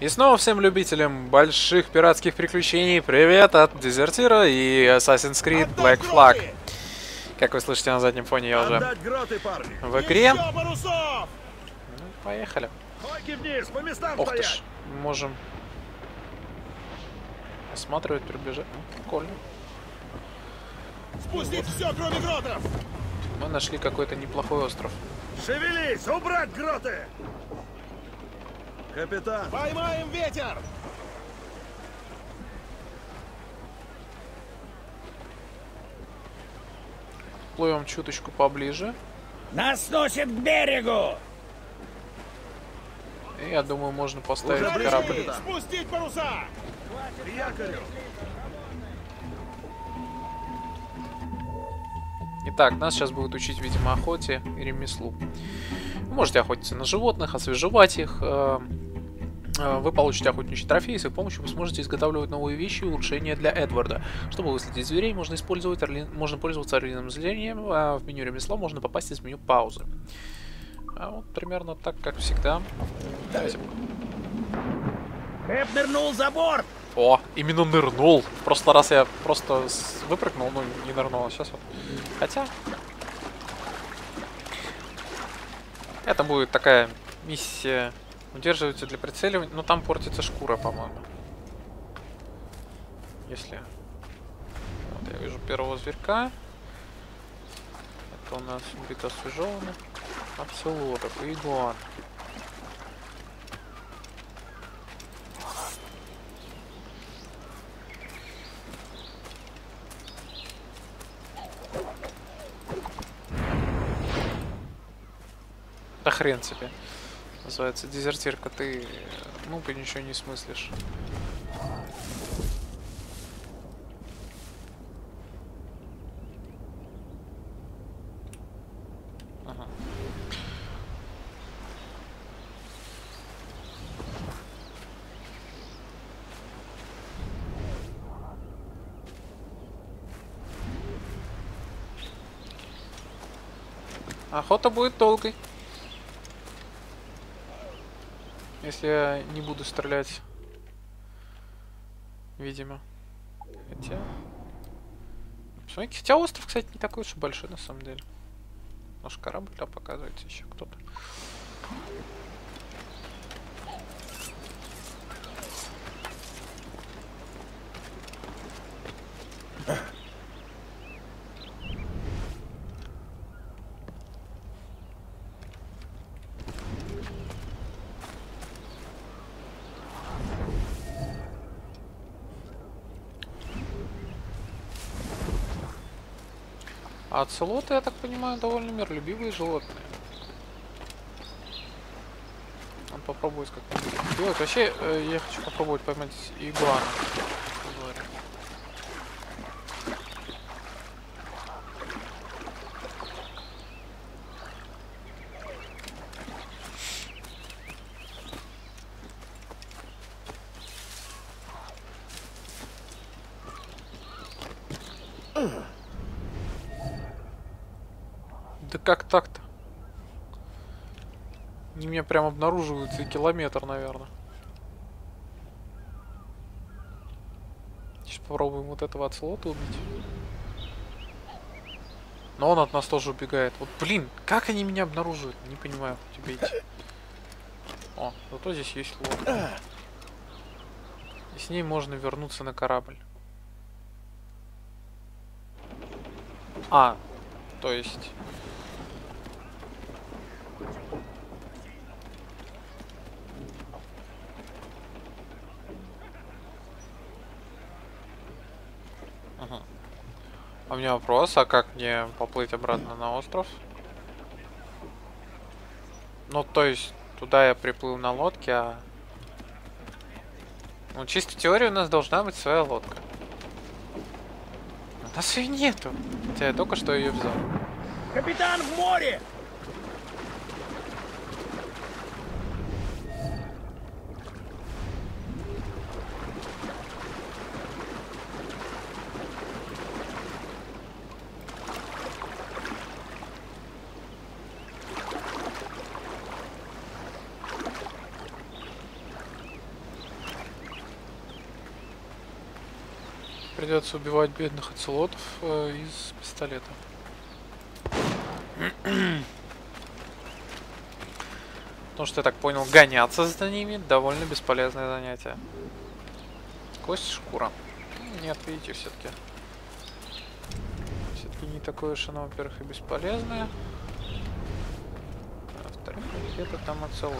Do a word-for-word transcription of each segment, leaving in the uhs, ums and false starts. И снова всем любителям больших пиратских приключений привет от Дезертира и Assassin's Creed Black Flag. Как вы слышите на заднем фоне, я уже в игре. Ну, поехали. Ох ты ж, можем осматривать, приближать. Ну, прикольно. Спустить вот. Все, кроме гротов! Мы нашли какой-то неплохой остров. Шевелись! Убрать гроты! Капитан! Поймаем ветер! Плывем чуточку поближе. Нас носит к берегу! И, я думаю, можно поставить Уже корабль. Спустить паруса! Якорю! Итак, нас сейчас будут учить, видимо, охоте и ремеслу. Вы можете охотиться на животных, освежевать их. Вы получите охотничий трофей, и с их помощью вы сможете изготавливать новые вещи и улучшения для Эдварда. Чтобы выследить зверей, можно использовать орли... можно пользоваться орлиным зрением, а в меню ремесла можно попасть из меню паузы. А вот примерно так, как всегда. Давайте. Эп нырнул за борт! О, именно нырнул. В прошлый раз я просто выпрыгнул, но не нырнул. Сейчас вот. Хотя... Это будет такая миссия. Удерживайте для прицеливания. Но там портится шкура, по-моему. Если... Вот я вижу первого зверька. Это у нас убито освежевано. Аксилотов и игуан. Да хрен тебе. Называется дезертирка. Ты, ну, ты ничего не смыслишь. Ага. Охота будет долгой. Если я не буду стрелять, видимо. Хотя... Хотя остров, кстати, не такой уж и большой, на самом деле. Может, корабль там показывается еще кто-то. А оцелоты, я так понимаю, довольно миролюбивые животные. Надо попробовать как-то делать. Вообще, э, я хочу попробовать поймать игуану. Как так-то? Они меня прям обнаруживают за километр, наверное. Сейчас попробуем вот этого оцелота убить. Но он от нас тоже убегает. Вот, блин, как они меня обнаруживают? Не понимаю, куда тебе идти. О, зато здесь есть лодка. И с ней можно вернуться на корабль. А, то есть... У меня вопрос, а как мне поплыть обратно на остров? Ну, то есть, туда я приплыл на лодке, а... Ну, чисто в теории у нас должна быть своя лодка. У нас ее нету. Хотя я только что ее взял. Капитан в море! придется убивать бедных оцелотов э, из пистолета. Потому что, я так понял, гоняться за ними довольно бесполезное занятие. Кость, шкура. Нет, видите, все-таки. Все-таки не такое уж оно, во-первых, и бесполезное. А во-вторых, где-то там оцелот.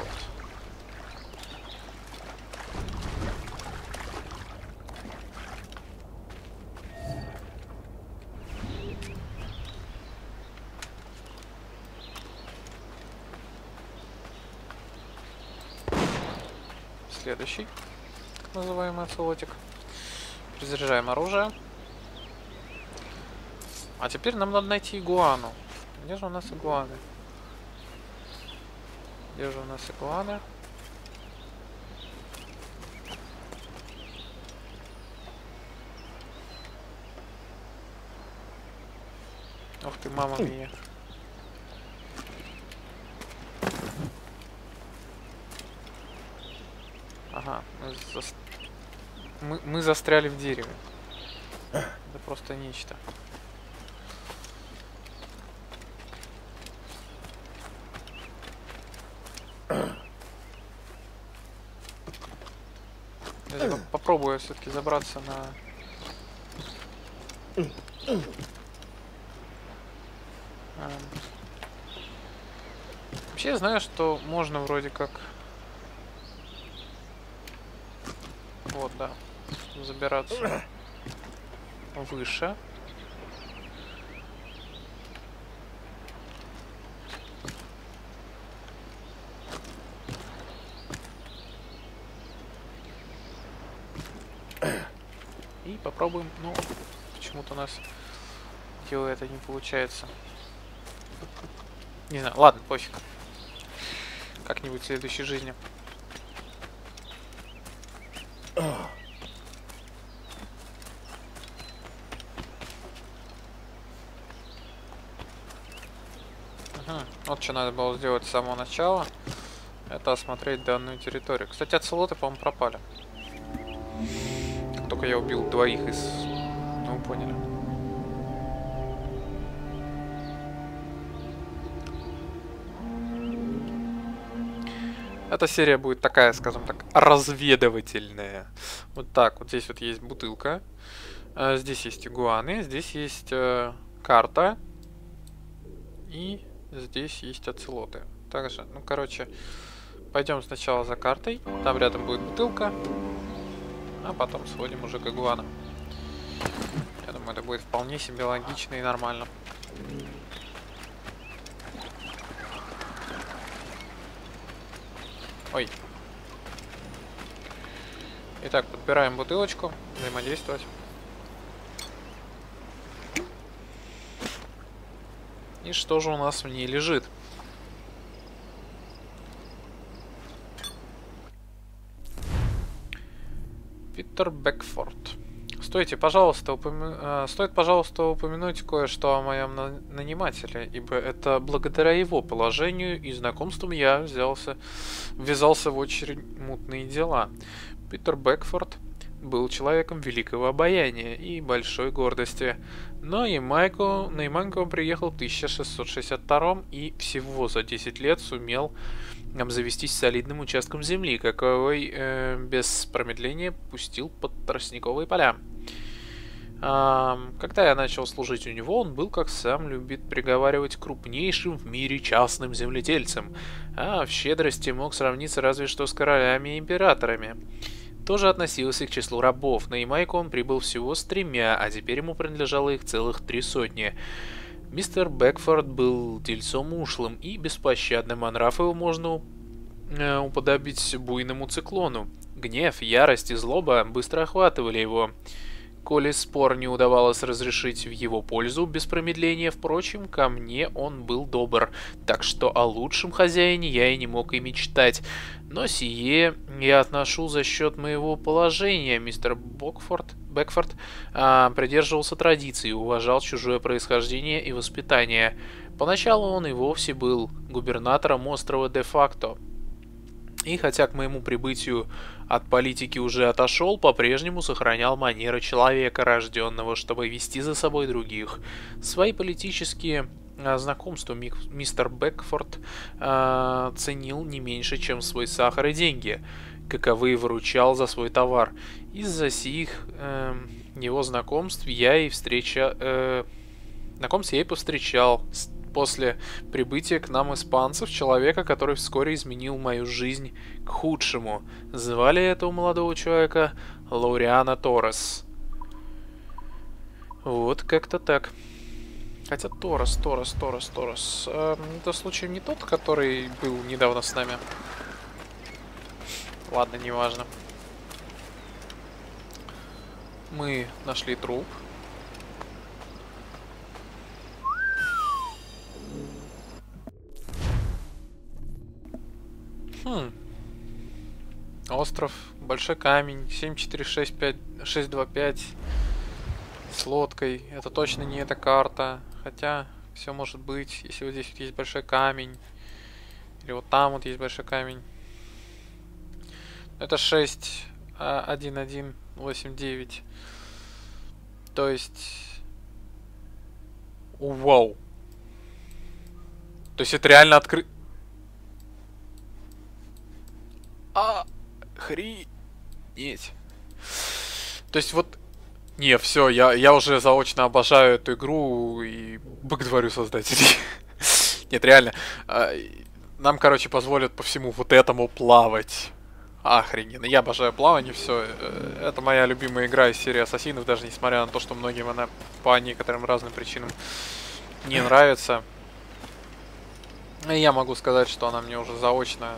Следующий, так называемый оцелотик. Перезаряжаем оружие. А теперь нам надо найти игуану. Где же у нас игуаны? Где же у нас игуаны? Ух ты, мама мия. Ага, мы, зас... мы, мы застряли в дереве. Это просто нечто. Я попробую все-таки забраться на... Вообще я знаю, что можно вроде как... Вот, да. Забираться выше. И попробуем, ну, почему-то у нас дело это не получается. Не знаю, ладно, пофиг. Как-нибудь в следующей жизни. Вот что надо было сделать с самого начала, это осмотреть данную территорию. Кстати, оцелоты, по-моему, пропали. Как только я убил двоих из... Ну, поняли. Эта серия будет такая, скажем так, разведывательная. Вот так, вот здесь вот есть бутылка. Здесь есть игуаны, здесь есть карта. И... Здесь есть оцелоты. Также, ну короче, пойдем сначала за картой. Там рядом будет бутылка. А потом сходим уже к игуанам. Я думаю, это будет вполне себе логично и нормально. Ой. Итак, подбираем бутылочку. Взаимодействовать. И что же у нас в ней лежит? Питер Бекфорд. Стойте, пожалуйста, упомя... Стоит, пожалуйста, упомянуть кое-что о моем на... нанимателе, ибо это благодаря его положению и знакомствам я взялся... ввязался в очень мутные дела. Питер Бекфорд был человеком великого обаяния и большой гордости. Но Ямайку, на Ямайку он приехал в тысяча шестьсот шестьдесят втором и всего за десять лет сумел обзавестись солидным участком земли, каковой э, без промедления пустил под тростниковые поля. Э, когда я начал служить у него, он был, как сам любит приговаривать, крупнейшим в мире частным земледельцем, а в щедрости мог сравниться разве что с королями и императорами. Тоже относился к числу рабов. На Ямайку он прибыл всего с тремя, а теперь ему принадлежало их целых три сотни. Мистер Бекфорд был дельцом ушлым и беспощадным, а нрав его можно уподобить буйному циклону. Гнев, ярость и злоба быстро охватывали его. Коли спор не удавалось разрешить в его пользу без промедления, впрочем, ко мне он был добр, так что о лучшем хозяине я и не мог и мечтать. Но сие я отношу за счет моего положения. Мистер Бекфорд, Бекфорд а, придерживался традиций, уважал чужое происхождение и воспитание. Поначалу он и вовсе был губернатором острова де-факто. И хотя к моему прибытию от политики уже отошел, по-прежнему сохранял манеры человека, рожденного, чтобы вести за собой других. Свои политические знакомства мистер Бекфорд э, ценил не меньше, чем свой сахар и деньги, каковы выручал за свой товар. Из-за сих э, его знакомств я и встреча... Э, знакомств я и повстречал после прибытия к нам испанцев человека, который вскоре изменил мою жизнь к худшему. Звали этого молодого человека Лауреана Торрес. Вот как-то так. Хотя Торрес, Торрес, Торрес, Торрес. Э, это случаем не тот, который был недавно с нами? Ладно, неважно. Мы нашли труп. Хм. Остров, большой камень, семь четыре шесть пять шесть два пять с лодкой. Это точно не эта карта. Хотя все может быть, если вот здесь вот есть большой камень. Или вот там вот есть большой камень. Это шесть один один восемь девять. То есть... Вау. То есть это реально открыто... Охренеть. То есть вот... Не, все, я, я уже заочно обожаю эту игру и боготворю создателей. Нет, реально. Нам, короче, позволят по всему вот этому плавать. Охрененно. Я обожаю плавание, все. Это моя любимая игра из серии Ассасинов, даже несмотря на то, что многим она по некоторым разным причинам не нравится. И я могу сказать, что она мне уже заочно...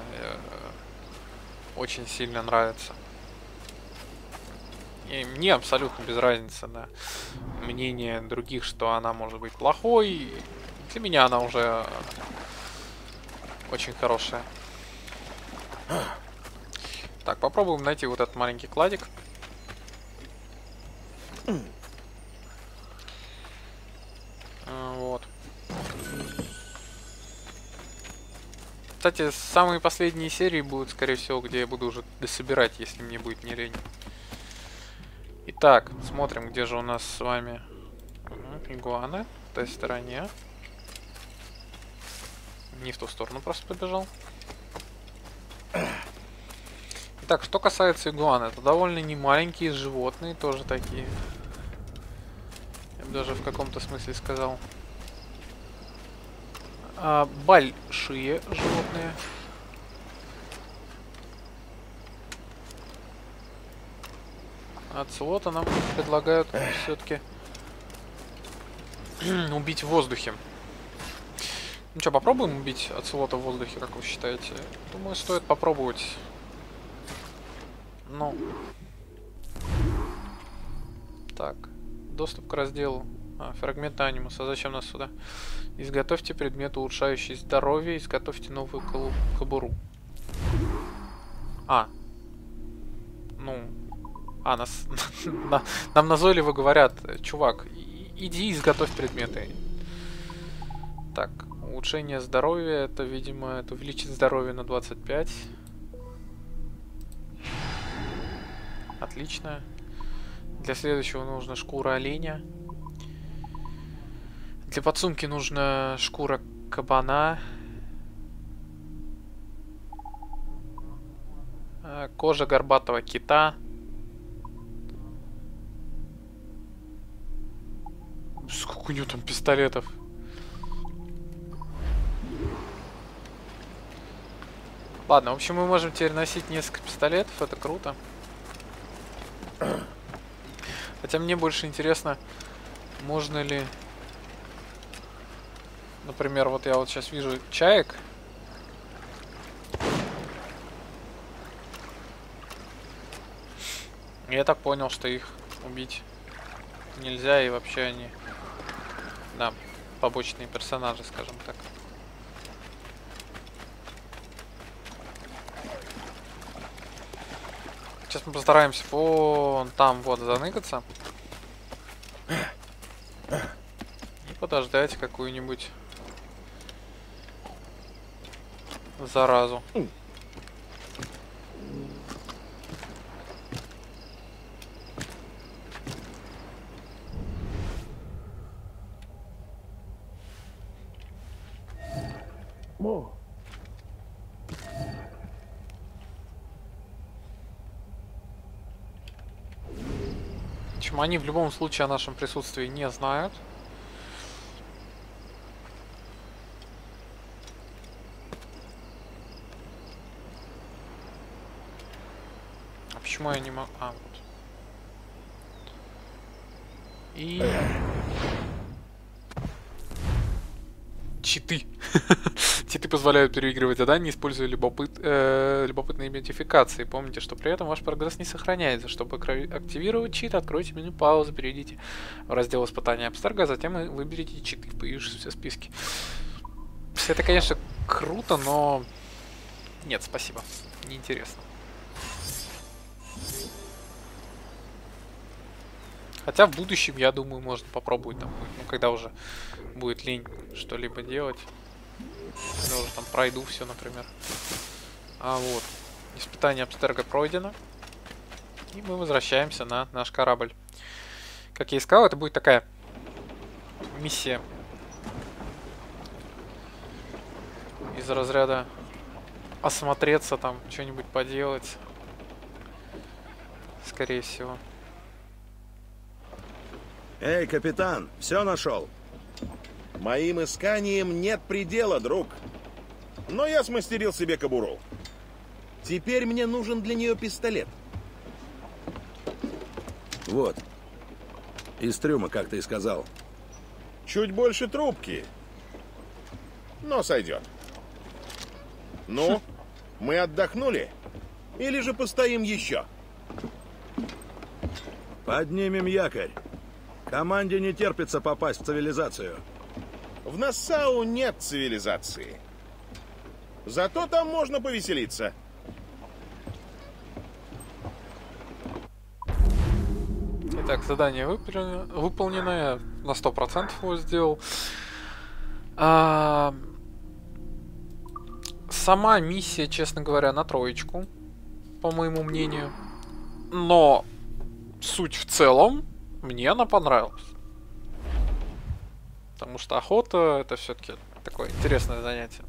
очень сильно нравится. И мне абсолютно без разницы на мнение других, что она может быть плохой. Для меня она уже очень хорошая. Так, попробуем найти вот этот маленький кладик. Вот. Кстати, самые последние серии будут, скорее всего, где я буду уже дособирать, если мне будет не лень. Итак, смотрим, где же у нас с вами игуаны. В той стороне. Не в ту сторону просто побежал. Итак, что касается игуаны, это довольно немаленькие животные, тоже такие. Я бы даже в каком-то смысле сказал... А, большие животные. От слота нам предлагают все-таки убить в воздухе. Ну что, попробуем убить от слота в воздухе, как вы считаете? Думаю, стоит попробовать. Ну. Так. Доступ к разделу. А, фрагмент анимуса. Зачем нас сюда? Изготовьте предмет, улучшающий здоровье. Изготовьте новую кобуру. А. Ну. А, нас... Нам назойливо говорят. Чувак, иди изготовь предметы. Так. Улучшение здоровья. Это, видимо, это увеличит здоровье на двадцать пять. Отлично. Для следующего нужна шкура оленя. Для подсумки нужна шкура кабана, кожа горбатого кита. Сколько у него там пистолетов? Ладно, в общем, мы можем теперь носить несколько пистолетов, это круто. Хотя мне больше интересно, можно ли... Например, вот я вот сейчас вижу чаек. Я так понял, что их убить нельзя, и вообще они... Да, побочные персонажи, скажем так. Сейчас мы постараемся вон там вот заныкаться. И подождать какую-нибудь... заразу. more. Чем они в любом случае о нашем присутствии не знают. А почему я не могу? А, вот. И... Читы. Читы позволяют переигрывать задания, используя любопыт... э... любопытные идентификации. Помните, что при этом ваш прогресс не сохраняется. Чтобы активировать чит, откройте меню паузы, перейдите в раздел испытания Абстерго, а затем выберите читы в появившемся списке. Это, конечно, круто, но... Нет, спасибо. Неинтересно. Хотя в будущем, я думаю, можно попробовать там, ну, когда уже будет лень что-либо делать. Когда уже там пройду все, например. А вот. Испытание Абстерго пройдено. И мы возвращаемся на наш корабль. Как я и сказал, это будет такая миссия из разряда осмотреться там, что-нибудь поделать. Скорее всего. Эй, капитан, все нашел? Моим исканиям нет предела, друг. Но я смастерил себе кобуру. Теперь мне нужен для нее пистолет. Вот. Из трюма, как ты и сказал. Чуть больше трубки. Но сойдет. Ну, мы отдохнули? Или же постоим еще? Поднимем якорь. Команде не терпится попасть в цивилизацию. В Нассау нет цивилизации. Зато там можно повеселиться. Итак, задание выполнено, выполнено. Я на сто процентов его сделал. А... Сама миссия, честно говоря, на троечку, по моему мнению. Но суть в целом... Мне она понравилась. Потому что охота — это все-таки такое интересное занятие.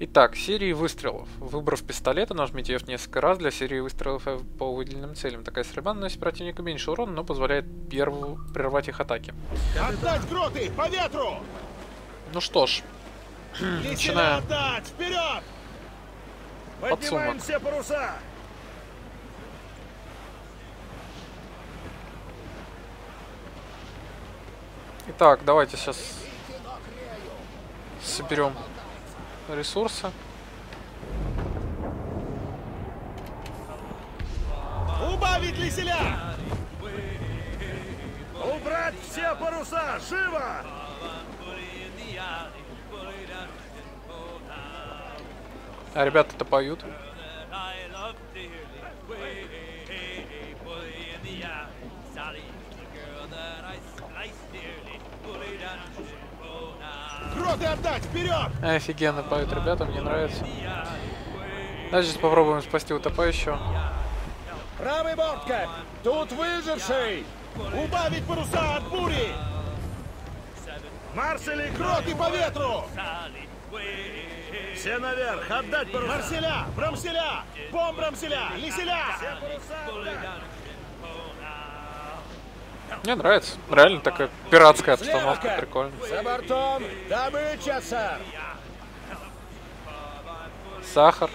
Итак, серии выстрелов. Выбрав пистолет, нажмите F несколько раз для серии выстрелов по выделенным целям. Такая стрельба наносит противнику меньше урона, но позволяет первую прервать их атаки. Отдать гроты! По ветру! Ну что ж, начинаем. Вперед! Поднимаем все паруса! Итак, давайте сейчас соберем ресурсы. Убавить лиселя! Убрать все паруса! Живо! А ребята-то поют. Гроты отдать! Вперед! Офигенно поют ребята, мне нравится. Значит, попробуем спасти утопающего. Правый бортка! Тут выживший! Убавить паруса от бури! Марсели, гроты по ветру! Все наверх! Отдать паруса! Марселя! Брамселя! Бом Брамселя! Лиселя! Мне нравится. Реально такая пиратская обстановка. Прикольно. За бортом добыча, сэр. Сахар.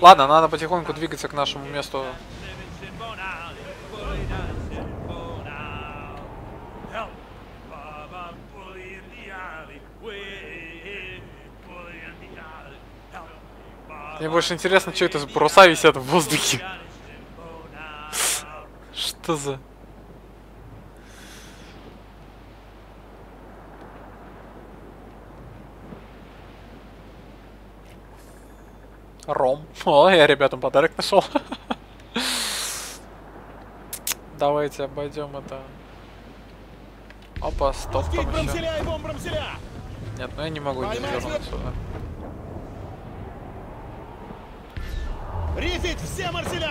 Ладно, надо потихоньку двигаться к нашему месту. Мне больше интересно, что это за паруса висят в воздухе. Что за... Ром. О, я ребятам подарок нашел. Давайте обойдем это. Опа, стоп, там еще. Нет, ну я не могу не вернуться сюда. Резить все марселя!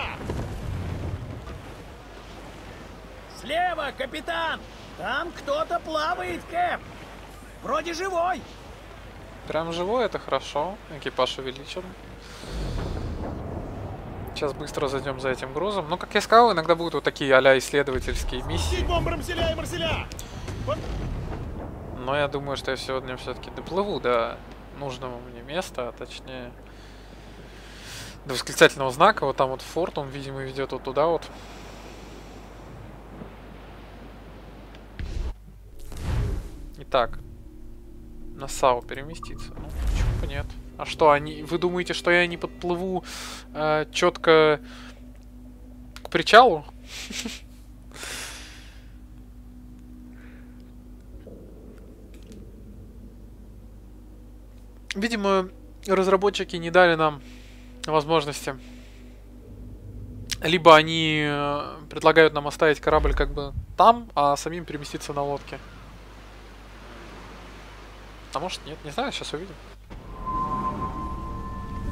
Слева, капитан! Там кто-то плавает, Кэп! Вроде живой! Прям живой, это хорошо. Экипаж увеличен. Сейчас быстро зайдем за этим грузом. Но, как я сказал, иногда будут вот такие а-ля исследовательские миссии. Но я думаю, что я сегодня все-таки доплыву до нужного мне места, а точнее до восклицательного знака. Вот там вот форт, он, видимо, ведет вот туда вот. Итак, Нассау переместиться. Ну, почему бы нет? А что, они, вы думаете, что я не подплыву э, четко к причалу? Видимо, разработчики не дали нам возможности. Либо они предлагают нам оставить корабль как бы там, а самим переместиться на лодке. А может нет, не знаю, сейчас увидим.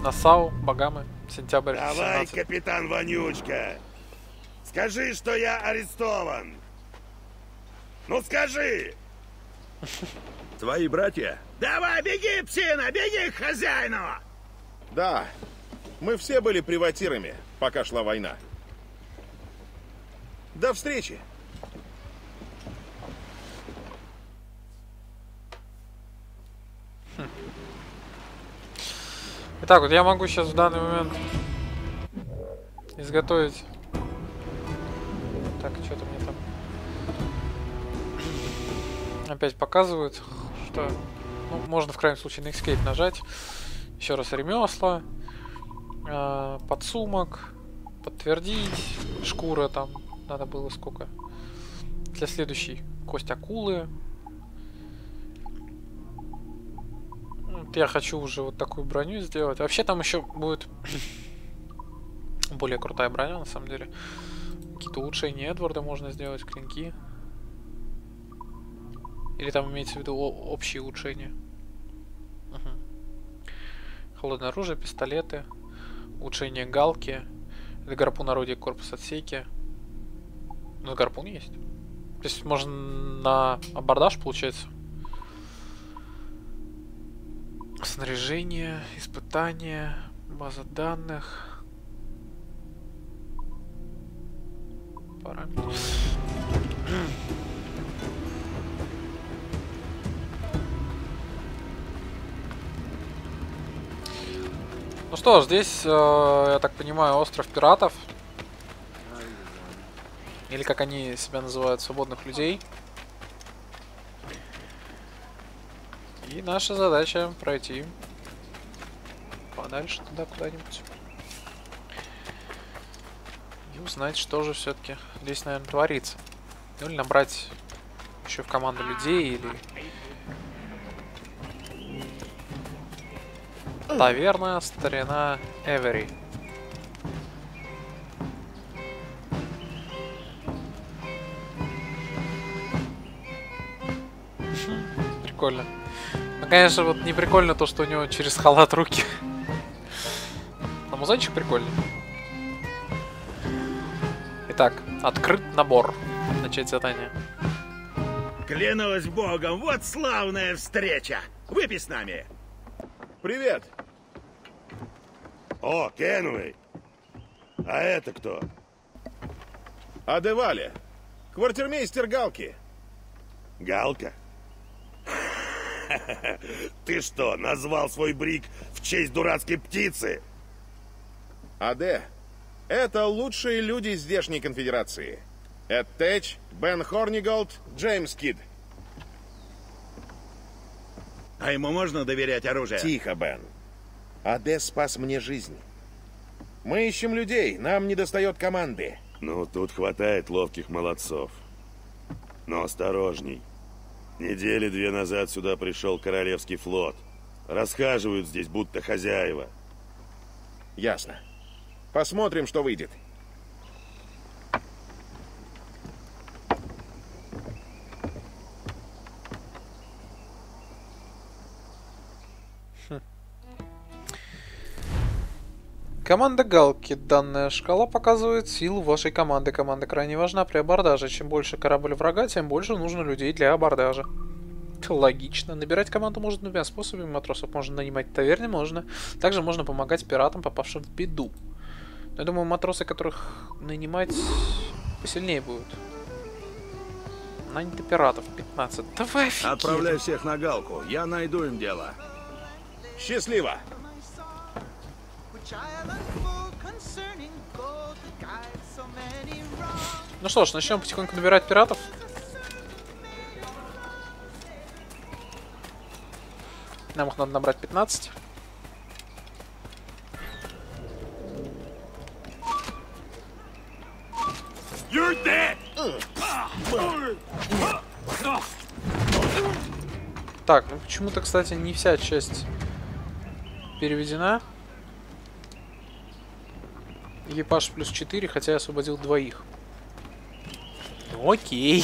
Нассау, Багамы, сентябрь. Давай, семнадцатое. Капитан Вонючка. Скажи, что я арестован. Ну скажи. Твои братья? Давай, беги, псина, беги к хозяину. Да, мы все были приватирами, пока шла война. До встречи. Хм. Итак, вот я могу сейчас в данный момент изготовить. Так, что-то мне там опять показывают, что ну, можно в крайнем случае на Escape нажать. Еще раз ремесла, э, подсумок, подтвердить, шкура там надо было сколько. Для следующей кость акулы. Я хочу уже вот такую броню сделать. Вообще там еще будет более крутая броня, на самом деле. Какие-то улучшения Эдварда можно сделать, клинки. Или там имеется в виду общие улучшения. Угу. Холодное оружие, пистолеты, улучшение галки. Это гарпун орудия, корпус отсеки. Ну, гарпун есть. То есть можно на абордаж, получается. Снаряжение, испытание, база данных. Параметры. Ну что ж, здесь, э, я так понимаю, остров пиратов. Или как они себя называют, свободных людей. И наша задача пройти подальше туда куда-нибудь. И узнать, что же все-таки здесь, наверное, творится. Ну или набрать еще в команду людей, или... Таверна, старина Эвери. Прикольно. Ну, конечно, вот не прикольно то, что у него через халат руки. А музончик прикольный. Итак, открыт набор. Начать задание. Клянусь богом, вот славная встреча. Выпей с нами. Привет. О, Кенуэй. А это кто? Адевали. Квартирмейстер Галки. Галка? Ты что, назвал свой брик в честь дурацкой птицы? Аде, это лучшие люди здешней конфедерации. Эд Тэтч, Бен Хорниголд, Джеймс Кид. А ему можно доверять оружие? Тихо, Бен. Аде спас мне жизнь. Мы ищем людей, нам недостает команды. Ну, тут хватает ловких молодцов. Но осторожней. Недели две назад сюда пришел королевский флот. Расхаживают здесь, будто хозяева. Ясно. Посмотрим, что выйдет. Хм. Команда галки. Данная шкала показывает силу вашей команды. Команда крайне важна при абордаже. Чем больше корабль врага, тем больше нужно людей для абордажа. Логично. Набирать команду можно двумя способами. Матросов можно нанимать в таверне, можно. Также можно помогать пиратам, попавшим в беду. Но я думаю, матросы, которых нанимать, посильнее будут. Нанято пиратов пятнадцать. Давай, офигеть. Отправляй всех на галку. Я найду им дело. Счастливо. Ну что ж, начнем потихоньку набирать пиратов. Нам их надо набрать пятнадцать. You're dead. Так, ну почему-то, кстати, не вся часть переведена. Экипаж плюс четыре, хотя я освободил двоих. Окей.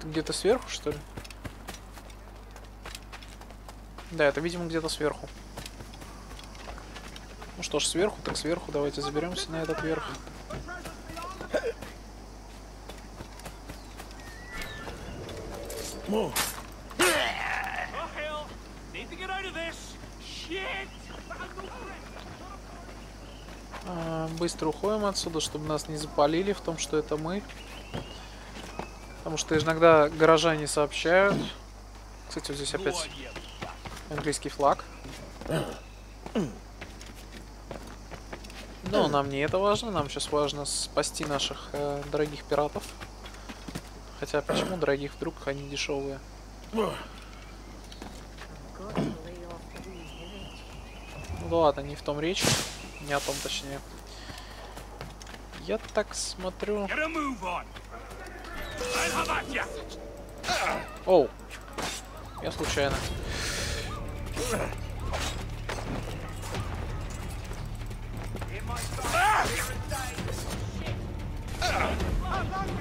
Где-то сверху, что ли? Да, это, видимо, где-то сверху. Ну что ж, сверху, так сверху. Давайте заберемся на этот верх. А, быстро уходим отсюда, чтобы нас не запалили в том, что это мы. Потому что иногда горожане сообщают. Кстати, вот здесь опять английский флаг. Но нам не это важно. Нам сейчас важно спасти наших э, дорогих пиратов. Хотя почему дорогих? Вдруг они дешевые. Ну ладно, не в том речь. Не о том, точнее. Я так смотрю... Оу, я случайно.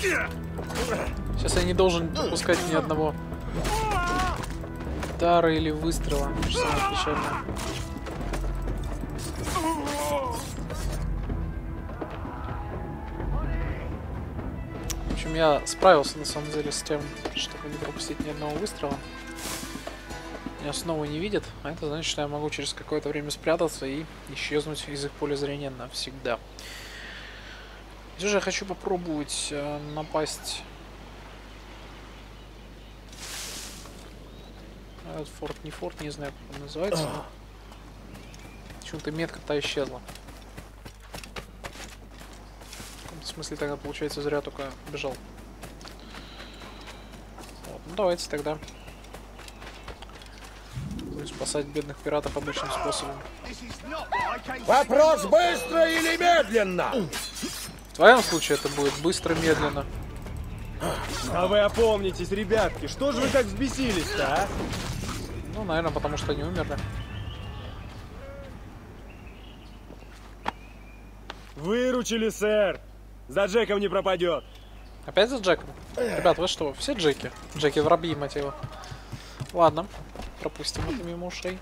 Сейчас я не должен допускать ни одного удара или выстрела. Что самое печальное. В общем, я справился на самом деле с тем, чтобы не пропустить ни одного выстрела. Меня снова не видят, а это значит, что я могу через какое-то время спрятаться и исчезнуть из их поля зрения навсегда. Здесь же я хочу попробовать э, напасть на этот форт, не форт, не знаю, как он называется. Почему-то метка-то исчезла. В каком-то смысле тогда, получается, зря только бежал. Вот, ну давайте тогда спасать бедных пиратов обычным способом. Вопрос: быстро или медленно? В твоем случае это будет быстро-медленно. А вы опомнитесь, ребятки, что же вы так взбесились-то, а? Ну, наверное, потому что они умерли. Выручили, сэр. За Джеком не пропадет. Опять за Джеком? Ребят, вы что, все Джеки? Джеки воробьи, мать его. Ладно. Пропустим это мимо ушей.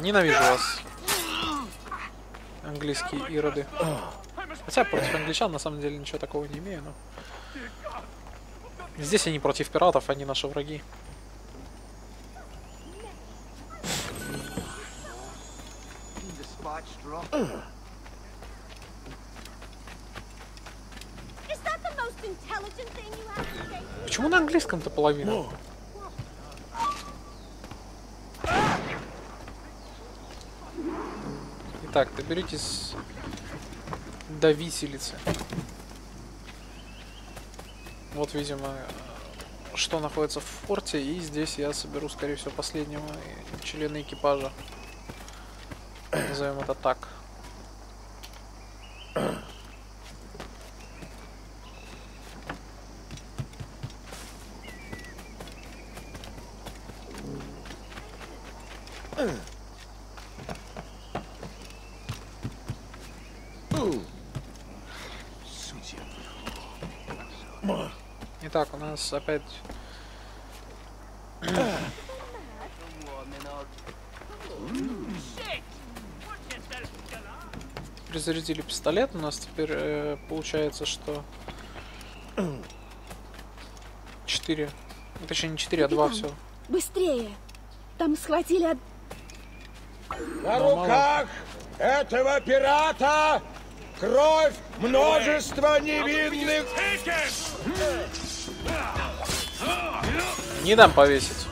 Ненавижу вас, английские ироды. Хотя против англичан на самом деле ничего такого не имею, но... Здесь они против пиратов, они наши враги. Почему на английском-то половина? О. Итак, доберитесь до виселицы. Вот, видимо, что находится в форте, и здесь я соберу, скорее всего, последнего члена экипажа. Назовем это так. Итак, у нас опять перезарядили пистолет. У нас теперь э, получается, что четыре, точнее не четыре, а два всего. Быстрее! Там схватили от... На руках этого пирата кровь множества невинных. Не дам повесить.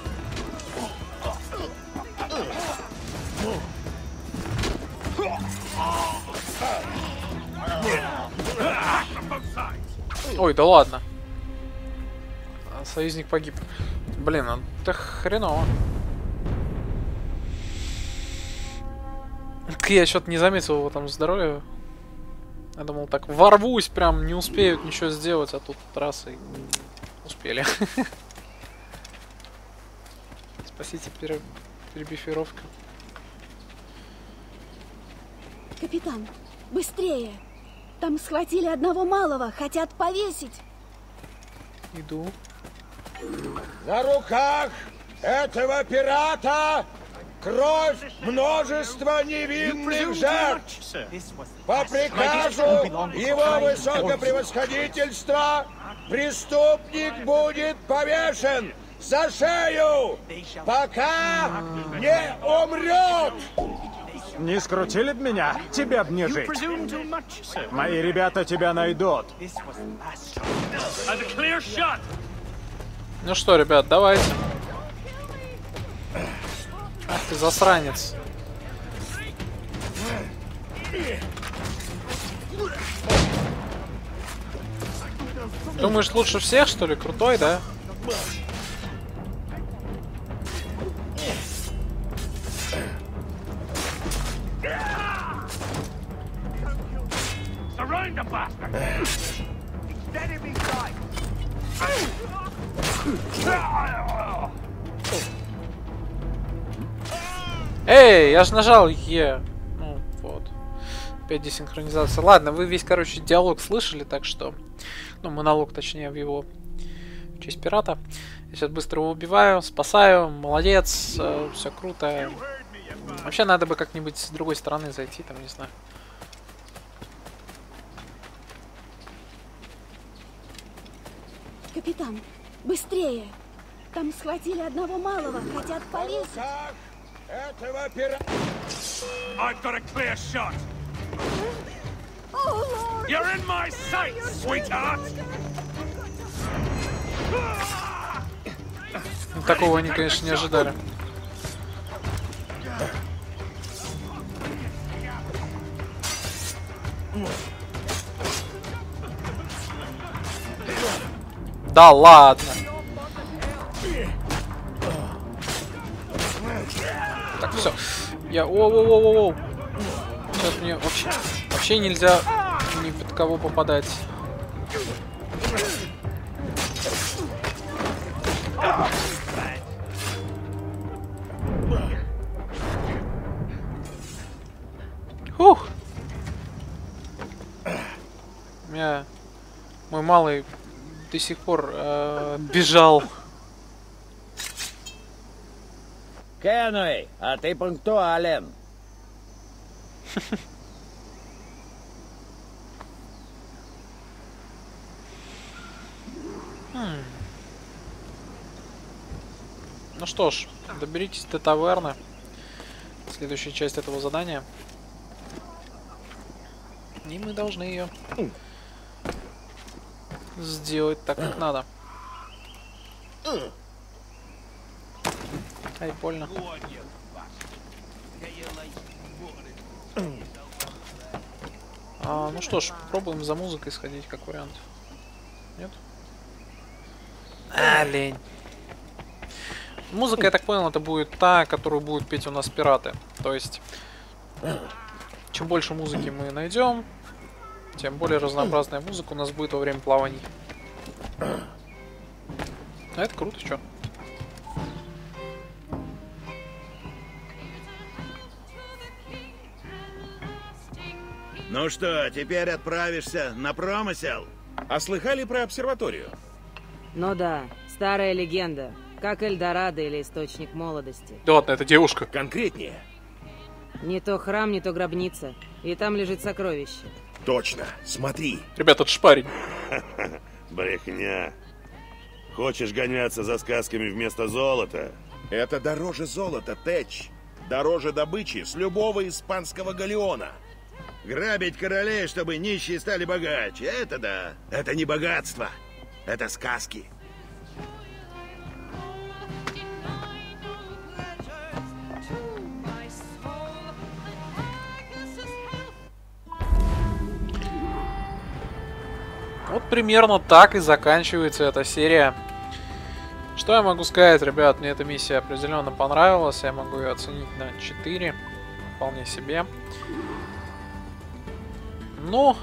Ой, да ладно. Союзник погиб. Блин, это хреново. Я что-то не заметил его там здоровья. Я думал, так ворвусь, прям не успеют ничего сделать, а тут трассы успели. Спасите, перебифировка. Капитан, быстрее! Там схватили одного малого, хотят повесить. Иду. На руках этого пирата кровь множества невинных жертв! По приказу его высокопревосходительства преступник будет повешен за шею, пока не умрет! Не скрутили б меня, тебе б не жить. Мои ребята тебя найдут. Ну что, ребят, давайте. Ах ты засранец. Думаешь, лучше всех, что ли? Крутой, да? Эй, я же нажал Е. Ну, вот. опять десинхронизация. Ладно, вы весь, короче, диалог слышали, так что... Ну, монолог, точнее, в его... В честь пирата. Я сейчас быстро его убиваю, спасаю, молодец, э, все круто. Вообще, надо бы как-нибудь с другой стороны зайти, там, не знаю. Капитан, быстрее! Там схватили одного малого, хотят порезать. Этого пира... I've got a clear shot. Oh, Lord. You're in my sight, sweetheart. Ну, такого они, конечно, не ожидали. Да ладно. Так, все. Я... О-о-о-о-о. Сейчас мне вообще... Вообще нельзя ни под кого попадать. Ух! У меня... Мой малый до сих пор э, бежал. Кенуэй, а ты пунктуален. Ну что ж, доберитесь до таверны. Следующая часть этого задания. И мы должны ее сделать так, как надо. Ай, больно. А, ну что ж, пробуем за музыкой сходить, как вариант. Нет? А, лень. Музыка, я так понял, это будет та, которую будут петь у нас пираты. То есть, чем больше музыки мы найдем, тем более разнообразная музыка у нас будет во время плаваний. А это круто, чё? Ну что, теперь отправишься на промысел? А слыхали про обсерваторию? Ну да, старая легенда. Как Эльдорадо или источник молодости. Да ладно, это девушка. Конкретнее. Не то храм, не то гробница. И там лежит сокровище. Точно, смотри. Ребята, это шпарень. Брехня. Хочешь гоняться за сказками вместо золота? Это дороже золота, Тэтч. Дороже добычи с любого испанского галеона. Грабить королей, чтобы нищие стали богаче. Это да. Это не богатство. Это сказки. Вот примерно так и заканчивается эта серия. Что я могу сказать, ребят? Мне эта миссия определенно понравилась. Я могу ее оценить на четыре. Вполне себе. Ну,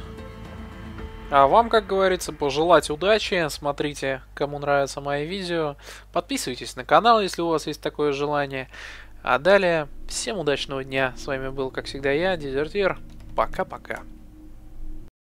а вам, как говорится, пожелать удачи. Смотрите, кому нравятся мои видео. Подписывайтесь на канал, если у вас есть такое желание. А далее, всем удачного дня. С вами был, как всегда, я, Дезертир. Пока-пока.